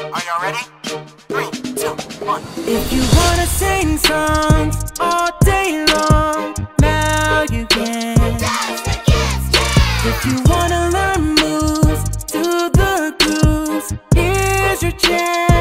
Are y'all ready? 3, 2, 1. If you wanna sing songs all day long, now you can. Just the kids, yeah. If you wanna learn moves to the grooves, here's your chance.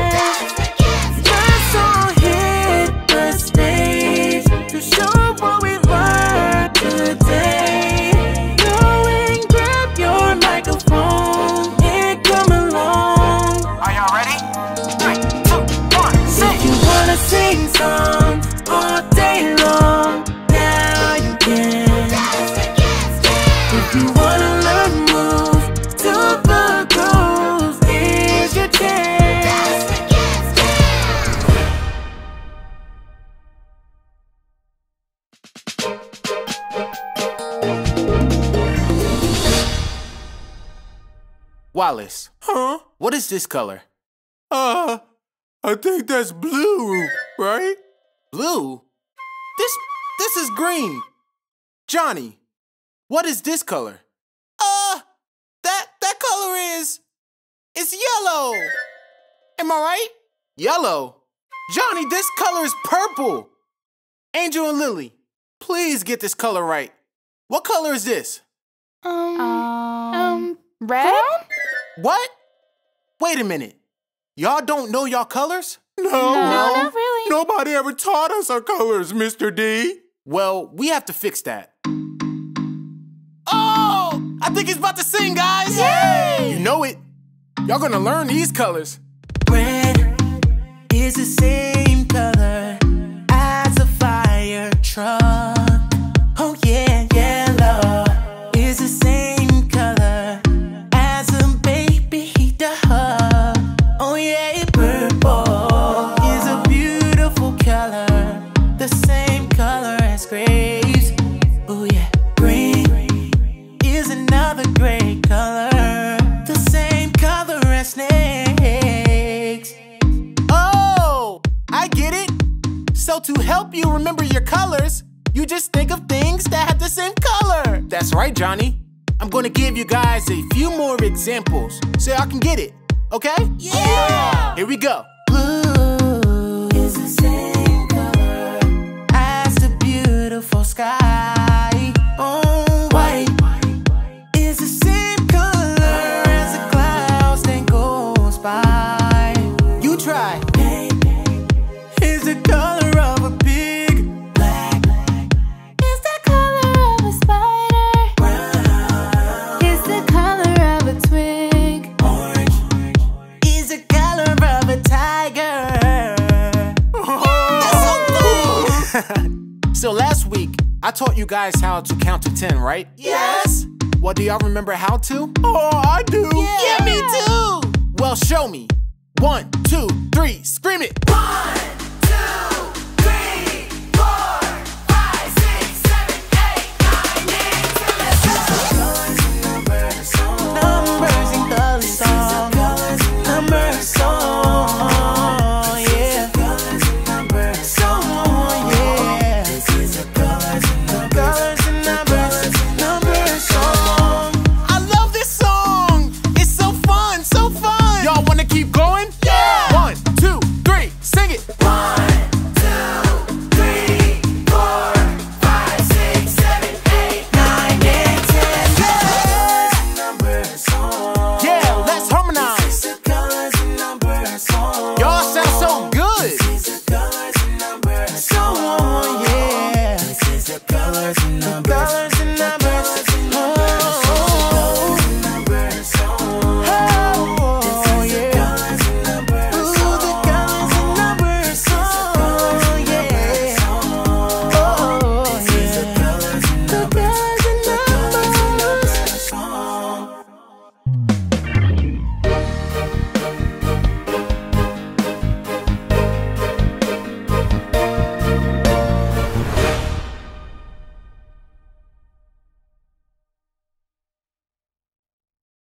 Wallace. Huh? What is this color? I think that's blue, right? Blue? This is green. Johnny, what is this color? That color is... It's yellow. Am I right? Yellow? Johnny, this color is purple. Angel and Lily, please get this color right. What color is this? Red? Brown? What? Wait a minute. Y'all don't know y'all colors? No, not really. Nobody ever taught us our colors, Mr. D. Well, we have to fix that. Oh! I think he's about to sing, guys! Yay! You know it. Y'all gonna learn these colors. Red is the same color as a fire truck. Oh yeah, yellow is the same. To help you remember your colors, you just think of things that have the same color. That's right, Johnny. I'm gonna give you guys a few more examples so y'all can get it, okay? Yeah! Here we go. Blue is the same color as the beautiful sky. Oh, white is the same color as the clouds that goes by. You try. Is the color So last week, I taught you guys how to count to 10, right? Yes! Well, do y'all remember how to? Oh, I do! Yeah, me too! Well, show me. 1, 2, 3, scream it!